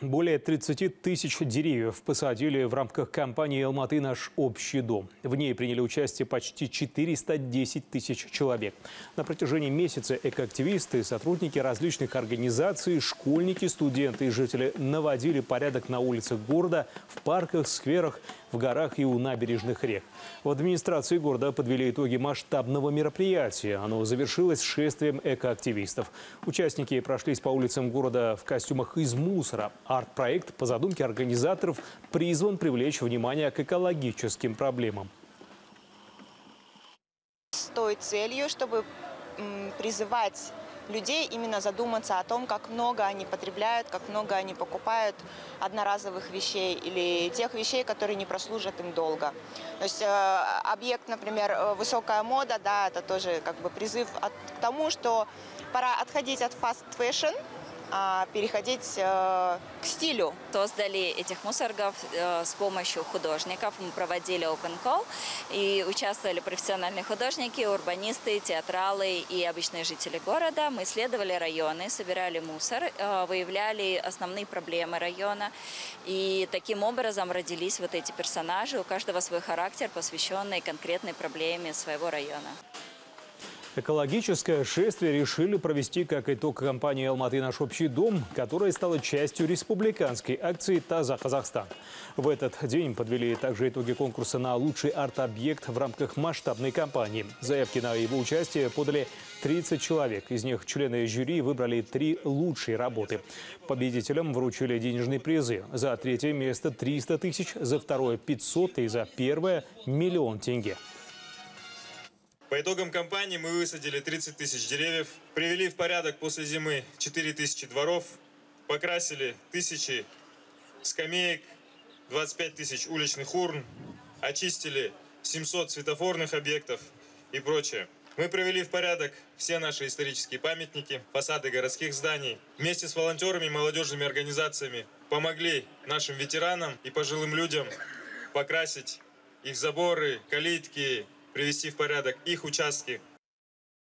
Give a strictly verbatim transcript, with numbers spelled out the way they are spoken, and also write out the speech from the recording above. Более тридцати тысяч деревьев посадили в рамках кампании «Алматы наш общий дом». В ней приняли участие почти четыреста десять тысяч человек. На протяжении месяца экоактивисты, сотрудники различных организаций, школьники, студенты и жители наводили порядок на улицах города, в парках, скверах, в горах и у набережных рек. В администрации города подвели итоги масштабного мероприятия. Оно завершилось шествием экоактивистов. Участники прошлись по улицам города в костюмах из мусора. Арт-проект, по задумке организаторов, призван привлечь внимание к экологическим проблемам. С той целью, чтобы призывать людей именно задуматься о том, как много они потребляют, как много они покупают одноразовых вещей или тех вещей, которые не прослужат им долго. То есть э, объект, например, высокая мода, да, это тоже как бы призыв от, к тому, что пора отходить от фаст-фэшн, а переходить э, к стилю. Создали этих мусоргов э, с помощью художников. Мы проводили open call и участвовали профессиональные художники, урбанисты, театралы и обычные жители города. Мы исследовали районы, собирали мусор, э, выявляли основные проблемы района. И таким образом родились вот эти персонажи, у каждого свой характер, посвященный конкретной проблеме своего района. Экологическое шествие решили провести как итог кампании «Алматы наш общий дом», которая стала частью республиканской акции «Таза Казахстан». В этот день подвели также итоги конкурса на лучший арт-объект в рамках масштабной кампании. Заявки на его участие подали тридцать человек. Из них члены жюри выбрали три лучшие работы. Победителям вручили денежные призы. За третье место триста тысяч, за второе пятьсот и за первое миллион тенге. По итогам кампании мы высадили тридцать тысяч деревьев, привели в порядок после зимы четыре тысячи дворов, покрасили тысячи скамеек, двадцать пять тысяч уличных урн, очистили семьсот светофорных объектов и прочее. Мы привели в порядок все наши исторические памятники, фасады городских зданий. Вместе с волонтерами и молодежными организациями помогли нашим ветеранам и пожилым людям покрасить их заборы, калитки, привести в порядок их участки.